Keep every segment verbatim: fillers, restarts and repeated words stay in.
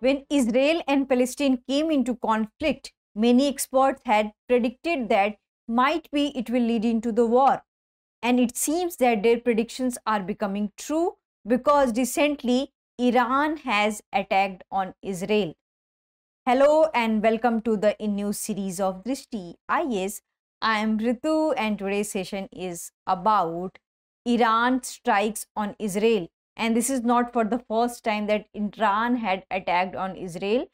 When Israel and Palestine came into conflict, many experts had predicted that might be it will lead into the war. And it seems that their predictions are becoming true because recently Iran has attacked on Israel. Hello and welcome to the InNews series of Drishti I A S. I am Ritu and today's session is about Iran strikes on Israel. And this is not for the first time that Iran had attacked on Israel.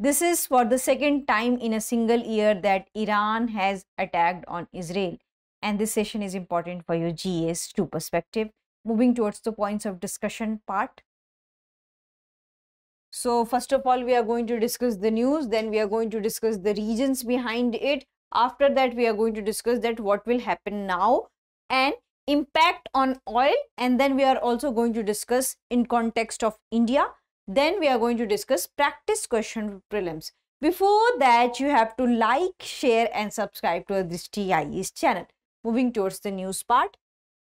This is for the second time in a single year that Iran has attacked on Israel. And this session is important for your G S two perspective. Moving towards the points of discussion part. So first of all, we are going to discuss the news, then we are going to discuss the reasons behind it. After that, we are going to discuss that what will happen now and impact on oil. And then we are also going to discuss in context of India. Then we are going to discuss practice question prelims. Before that, you have to like, share and subscribe to this Drishti I A S channel. Moving towards the news part.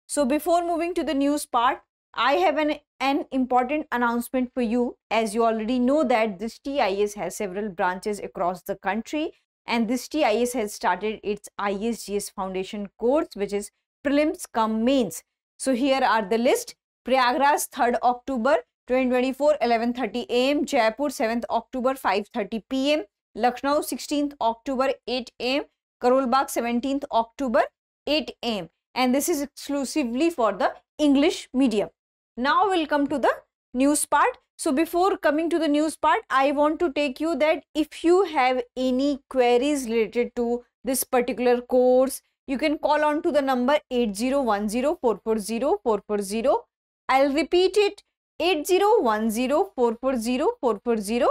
So before moving to the news part, I have an, an important announcement for you. As you already know that Drishti I A S has several branches across the country, and Drishti I A S has started its I A S G S Foundation course, which is Prelims cum Mains. So here are the list: Prayagraj third October twenty twenty-four eleven thirty A M, Jaipur seventh October five thirty P M, Lucknow sixteenth October eight A M, Karol Bagh seventeenth October eight A M, and this is exclusively for the English medium. Now we'll come to the news part. So before coming to the news part, I want to take you that if you have any queries related to this particular course, you can call on to the number eight zero one zero, four four zero, four four zero. I'll repeat it, eight zero one zero, four four zero, four four zero.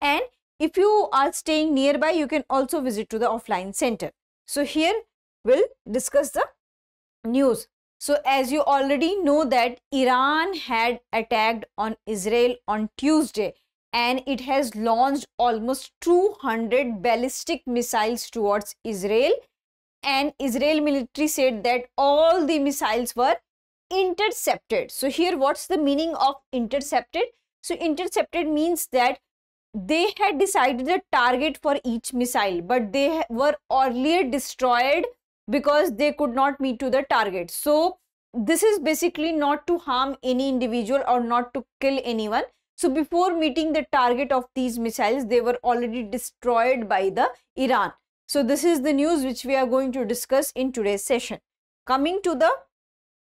And if you are staying nearby, you can also visit to the offline center. So here we'll discuss the news. So as you already know that Iran had attacked on Israel on Tuesday, and it has launched almost two hundred ballistic missiles towards Israel, and Israel military said that all the missiles were intercepted. So here what's the meaning of intercepted? So intercepted means that they had decided the target for each missile, but they were earlier destroyed because they could not meet to the target. So this is basically not to harm any individual or not to kill anyone. So before meeting the target of these missiles, they were already destroyed by the Iran. So this is the news which we are going to discuss in today's session. Coming to the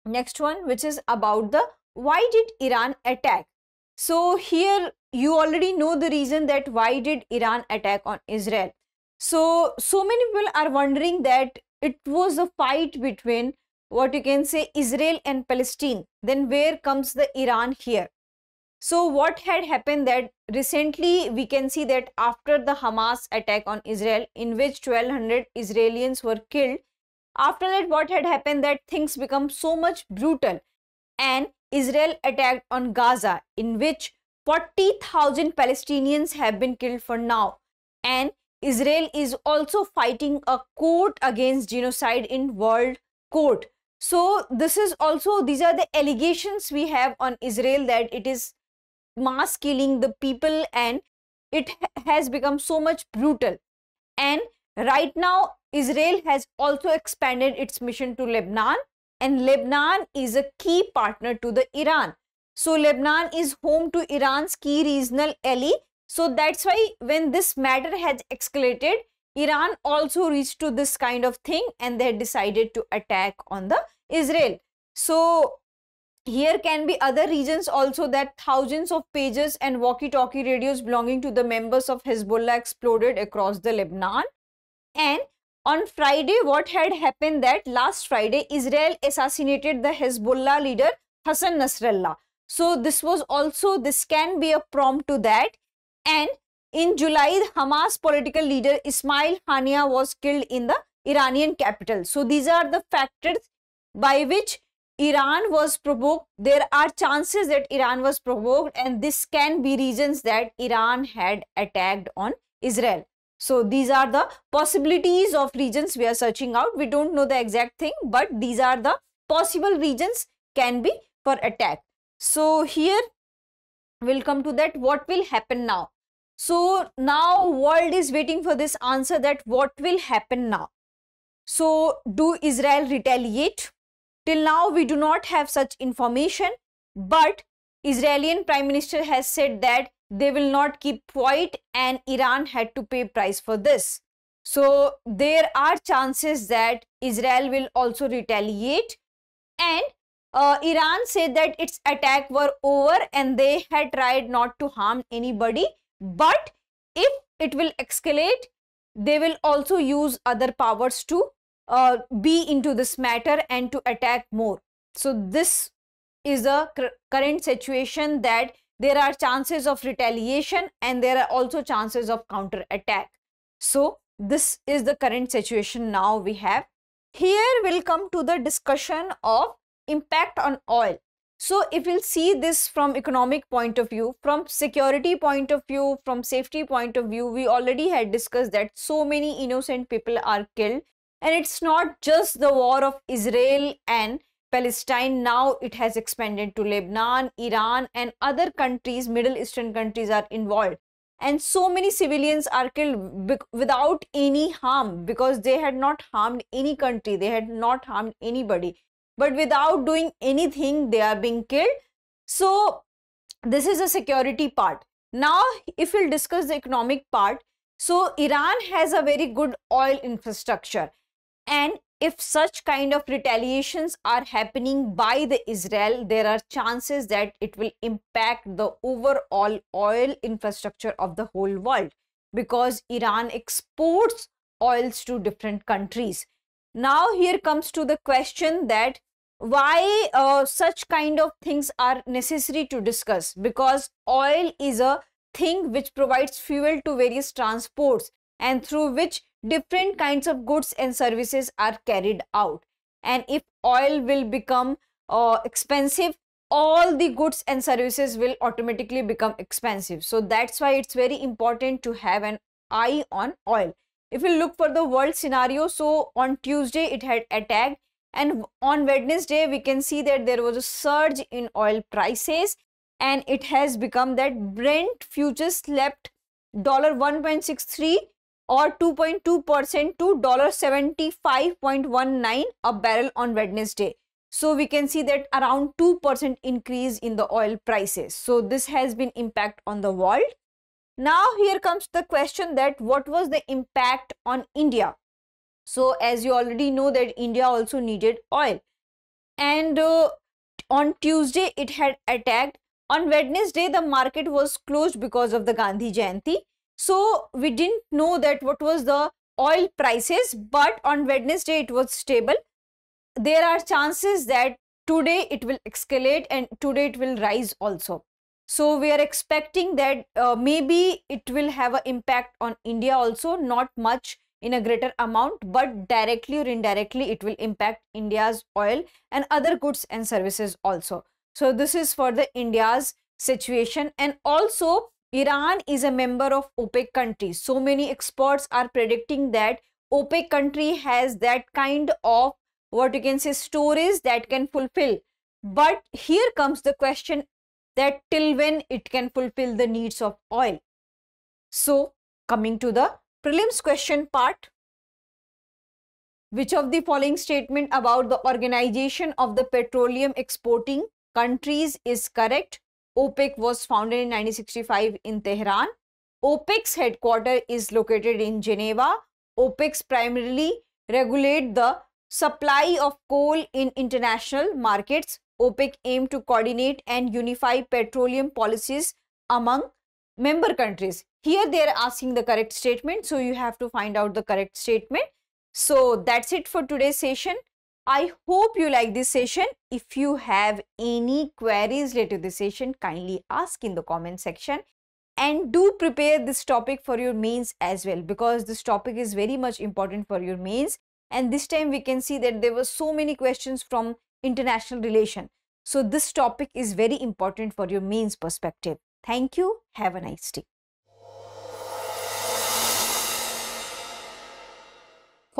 next one, which is about the why did Iran attack? So here you already know the reason that why did Iran attack on Israel. So, so many people are wondering that it was a fight between, what you can say, Israel and Palestine. Then where comes the Iran here? So what had happened that recently we can see that after the Hamas attack on Israel, in which twelve hundred Israelis were killed, after that what had happened that things become so much brutal, and Israel attacked on Gaza, in which forty thousand Palestinians have been killed for now, and Israel is also fighting a court against genocide in world court. So this is also, these are the allegations we have on Israel that it is mass killing the people and it has become so much brutal. And right now Israel has also expanded its mission to Lebanon, and Lebanon is a key partner to the Iran. So Lebanon is home to Iran's key regional ally. So that's why when this matter has escalated, Iran also reached to this kind of thing and they decided to attack on the Israel. So here can be other reasons also, that thousands of pagers and walkie-talkie radios belonging to the members of Hezbollah exploded across the Lebanon. And on Friday, what had happened that last Friday, Israel assassinated the Hezbollah leader Hassan Nasrallah. So this was also, this can be a prompt to that. And in July, Hamas political leader Ismail Haniyeh was killed in the Iranian capital. So these are the factors by which Iran was provoked. There are chances that Iran was provoked, and this can be reasons that Iran had attacked on Israel. So these are the possibilities of reasons we are searching out. We don't know the exact thing, but these are the possible reasons can be for attack. So here we'll come to that what will happen now. So now world is waiting for this answer that what will happen now. So do Israel retaliate? Till now we do not have such information, but Israeli Prime Minister has said that they will not keep quiet and Iran had to pay price for this. So there are chances that Israel will also retaliate, and uh, Iran said that its attack were over and they had tried not to harm anybody, but if it will escalate, they will also use other powers to uh, be into this matter and to attack more. So this is the current situation, that there are chances of retaliation and there are also chances of counter attack. So this is the current situation now we have. Here we'll come to the discussion of impact on oil. So if we'll see this from economic point of view, from security point of view, from safety point of view, we already had discussed that so many innocent people are killed, and it's not just the war of Israel and Palestine. Now it has expanded to Lebanon, Iran and other countries, Middle Eastern countries are involved. And so many civilians are killed without any harm, because they had not harmed any country, they had not harmed anybody. But without doing anything, they are being killed. So this is a security part. Now if we'll discuss the economic part, so Iran has a very good oil infrastructure, and if such kind of retaliations are happening by the Israel, there are chances that it will impact the overall oil infrastructure of the whole world, because Iran exports oils to different countries. Now here comes to the question that why uh, such kind of things are necessary to discuss, because oil is a thing which provides fuel to various transports and through which different kinds of goods and services are carried out. And if oil will become uh, expensive, all the goods and services will automatically become expensive. So that's why it's very important to have an eye on oil. If we look for the world scenario, so on Tuesday it had attacked, and on Wednesday we can see that there was a surge in oil prices, and it has become that Brent futures slept one dollar one sixty-three or two point two percent to one dollar seventy-five point one nine a barrel on Wednesday. So we can see that around two percent increase in the oil prices. So this has been impact on the world. Now here comes the question that what was the impact on India? So as you already know that India also needed oil, and uh, on Tuesday it had attacked. On Wednesday the market was closed because of the Gandhi Jayanti. So we didn't know that what was the oil prices, but on Wednesday it was stable. There are chances that today it will escalate and today it will rise also. So we are expecting that uh, maybe it will have an impact on India also, not much in a greater amount, but directly or indirectly it will impact India's oil and other goods and services also. So this is for the India's situation. And also Iran is a member of OPEC country. So many experts are predicting that OPEC country has that kind of, what you can say, storage that can fulfill. But here comes the question that till when it can fulfill the needs of oil. So coming to the prelims question part, which of the following statement about the Organization of the Petroleum Exporting Countries is correct? OPEC was founded in nineteen sixty-five in Tehran. OPEC's headquarters is located in Geneva. OPEC's primarily regulate the supply of coal in international markets. OPEC aimed to coordinate and unify petroleum policies among member countries. Here they are asking the correct statement, so you have to find out the correct statement. So that's it for today's session. I hope you like this session. If you have any queries related to this session, kindly ask in the comment section, and do prepare this topic for your mains as well, because this topic is very much important for your mains. And this time we can see that there were so many questions from international relation. So this topic is very important for your mains perspective. Thank you. Have a nice day.